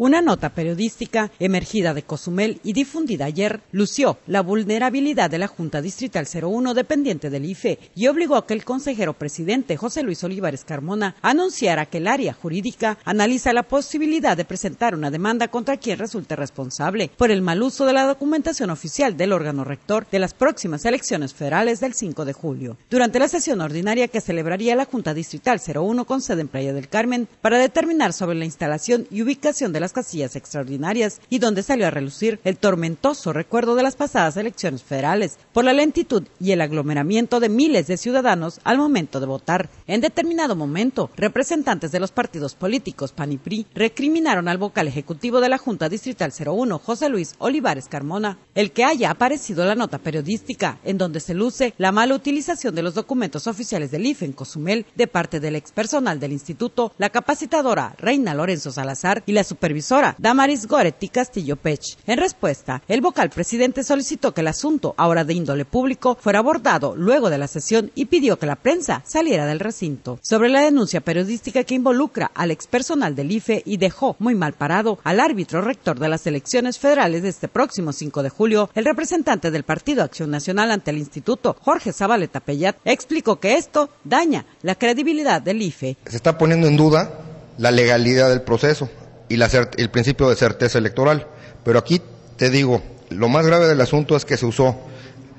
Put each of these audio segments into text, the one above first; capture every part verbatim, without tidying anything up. Una nota periodística emergida de Cozumel y difundida ayer lució la vulnerabilidad de la Junta Distrital cero uno dependiente del I F E y obligó a que el consejero presidente José Luis Olivares Carmona anunciara que el área jurídica analiza la posibilidad de presentar una demanda contra quien resulte responsable por el mal uso de la documentación oficial del órgano rector de las próximas elecciones federales del cinco de julio. Durante la sesión ordinaria que celebraría la Junta Distrital cero uno con sede en Playa del Carmen para determinar sobre la instalación y ubicación de las casillas extraordinarias y donde salió a relucir el tormentoso recuerdo de las pasadas elecciones federales por la lentitud y el aglomeramiento de miles de ciudadanos al momento de votar. En determinado momento, representantes de los partidos políticos PAN y P R I recriminaron al vocal ejecutivo de la Junta Distrital cero uno, José Luis Olivares Carmona, el que haya aparecido la nota periodística en donde se luce la mala utilización de los documentos oficiales del I F E en Cozumel de parte del expersonal del instituto, la capacitadora Reina Lorenzo Salazar y la supervisora Damaris Goretti Castillo Pech. En respuesta, el vocal presidente solicitó que el asunto, ahora de índole público, fuera abordado luego de la sesión y pidió que la prensa saliera del recinto. Sobre la denuncia periodística que involucra al expersonal del I F E y dejó muy mal parado al árbitro rector de las elecciones federales de este próximo cinco de julio, el representante del Partido Acción Nacional ante el instituto, Jorge Zabaleta Pellat, explicó que esto daña la credibilidad del I F E. Se está poniendo en duda la legalidad del proceso y la el principio de certeza electoral. Pero aquí te digo, lo más grave del asunto es que se usó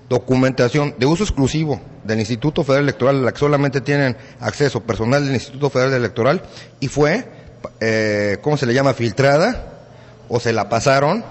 documentación de uso exclusivo del Instituto Federal Electoral, a la que solamente tienen acceso personal del Instituto Federal Electoral, y fue, eh, ¿cómo se le llama?, filtrada, o se la pasaron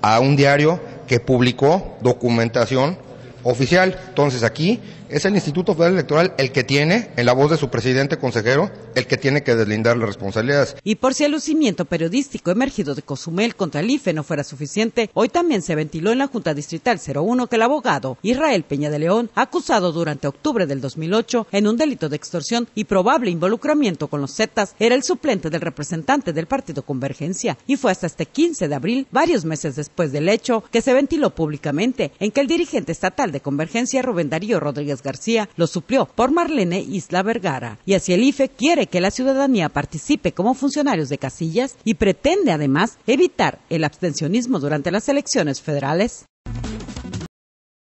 a un diario que publicó documentación oficial. Entonces aquí es el Instituto Federal Electoral el que tiene, en la voz de su presidente consejero, el que tiene que deslindar las responsabilidades. Y por si el lucimiento periodístico emergido de Cozumel contra el I F E no fuera suficiente, hoy también se ventiló en la Junta Distrital cero uno que el abogado Israel Peña de León, acusado durante octubre del dos mil ocho en un delito de extorsión y probable involucramiento con los Zetas, era el suplente del representante del partido Convergencia, y fue hasta este quince de abril, varios meses después del hecho, que se ventiló públicamente en que el dirigente estatal de Convergencia, Rubén Darío Rodríguez García, lo suplió por Marlene Isla Vergara. Y así el I F E quiere que la ciudadanía participe como funcionarios de casillas y pretende además evitar el abstencionismo durante las elecciones federales.